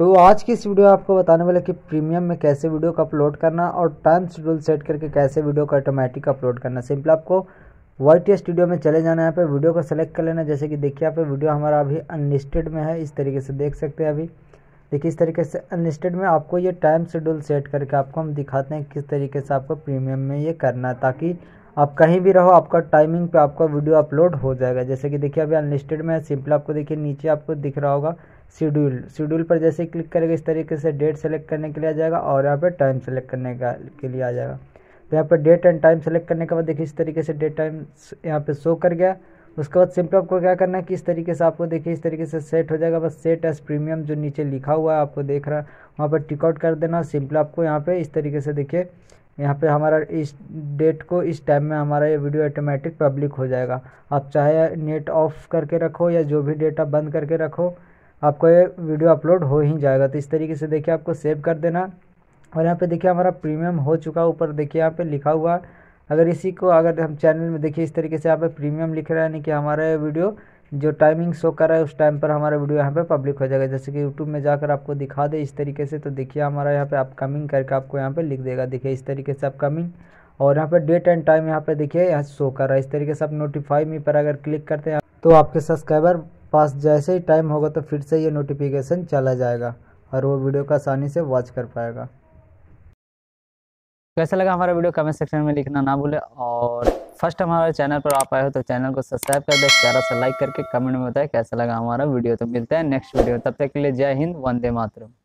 तो आज की इस वीडियो में आपको बताने वाला कि प्रीमियम में कैसे वीडियो का अपलोड करना और टाइम शेड्यूल सेट करके कैसे वीडियो का ऑटोमेटिक अपलोड करना। सिंपल आपको YT स्टूडियो में चले जाना है, यहाँ पे वीडियो को सेलेक्ट कर लेना। जैसे कि देखिए यहाँ पे वीडियो हमारा अभी अनलिस्टेड में है, इस तरीके से देख सकते हैं। अभी देखिए इस तरीके से अनलिस्टेड में आपको ये टाइम शेड्यूल सेट करके आपको हम दिखाते हैं किस तरीके से आपको प्रीमियम में ये करना है, ताकि आप कहीं भी रहो आपका टाइमिंग पे आपका वीडियो अपलोड हो जाएगा। जैसे कि देखिए अभी अनलिस्टेड में सिंपल आपको देखिए नीचे आपको दिख रहा होगा शेड्यूल पर जैसे क्लिक करेगा इस तरीके से डेट सेलेक्ट करने के लिए आ जाएगा और यहाँ पे टाइम सेलेक्ट करने का के लिए आ जाएगा। तो यहाँ पे डेट एंड टाइम सेलेक्ट करने के बाद देखिए इस तरीके से डेट टाइम यहाँ पे शो कर गया। उसके बाद सिंपल आपको क्या करना है कि इस तरीके से आपको देखिए इस तरीके से सेट हो जाएगा। बस सेट एज प्रीमियम जो नीचे लिखा हुआ है आपको देख रहा है वहाँ पर टिकआउट कर देना। सिंपल आपको यहाँ पे इस तरीके से देखिए यहाँ पे हमारा इस डेट को इस टाइम में हमारा ये वीडियो ऑटोमेटिक पब्लिक हो जाएगा। आप चाहे नेट ऑफ करके रखो या जो भी डेटा बंद करके रखो आपको ये वीडियो अपलोड हो ही जाएगा। तो इस तरीके से देखिए आपको सेव कर देना। और यहाँ पे देखिए हमारा प्रीमियम हो चुका है, ऊपर देखिए यहाँ पे लिखा हुआ। अगर इसी को अगर हम चैनल में देखिए इस तरीके से यहाँ पे प्रीमियम लिख रहा है, यानी कि हमारा ये वीडियो जो टाइमिंग शो कर रहा है उस टाइम पर हमारा वीडियो यहाँ पे पब्लिक हो जाएगा। जैसे कि यूट्यूब में जाकर आपको दिखा दे इस तरीके से, तो देखिए हमारा यहाँ पे अपकमिंग करके आपको यहाँ पे लिख देगा। देखिए इस तरीके से अपकमिंग और यहाँ पे डेट एंड टाइम यहाँ पे देखिए यहाँ शो कर रहा है। इस तरीके से आप नोटिफाई मी पर अगर क्लिक करते हैं तो आपके सब्सक्राइबर पास जैसे ही टाइम होगा तो फिर से ये नोटिफिकेशन चला जाएगा और वो वीडियो का आसानी से वॉच कर पाएगा। कैसा लगा हमारा वीडियो कमेंट सेक्शन में लिखना ना भूले, और फर्स्ट हमारे चैनल पर आप आए हो तो चैनल को सब्सक्राइब कर दें, प्यारा सा लाइक करके कमेंट में बताएं कैसा लगा हमारा वीडियो। तो मिलते हैं नेक्स्ट वीडियो, तब तक के लिए जय हिंद, वंदे मातरम।